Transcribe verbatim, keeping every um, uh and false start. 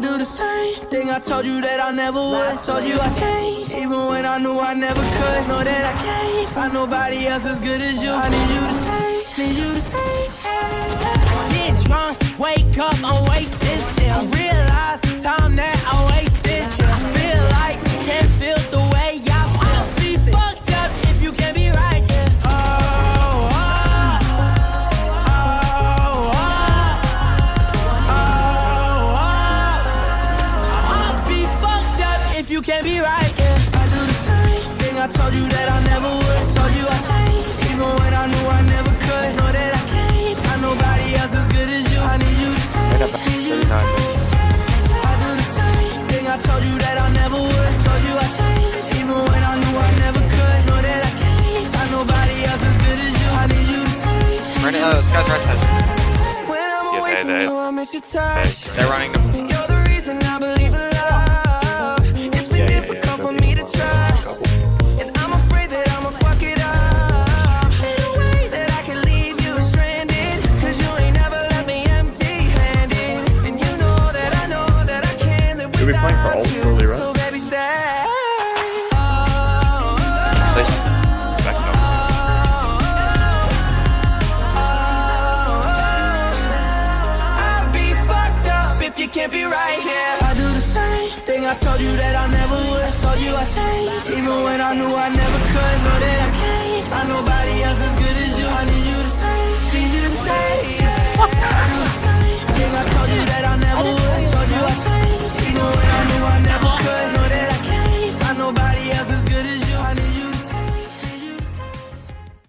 do the same thing. I told you that I never would. I told you I changed, even when I knew I never could. Know that I can't find nobody else as good as you. I need you to stay, need you to stay. I get drunk, wake up, I'm wasted still. I realize the time that I wasted. I feel like I can't feel the way I feel. I'll be fucked up if you can't be right. You can't be right, yeah. I do the same thing. I told you that I never would. I told you I changed, even when I knew I never could. Know that I can't find nobody else as good as you. I need you to stay, need you to stay. I do the same thing. I told you that I never would. I told you I changed, even when I knew I never could. Know that I can't find nobody else as good as you. I need you to stay. We're in those guys' right touch. When I'm away from you, I miss your touch. They're running them. You're the reason I believe in love. Can't be right here. I do the same thing. I told you that I never would. I told you I changed, even when I knew I never could. Know that I can't find nobody else.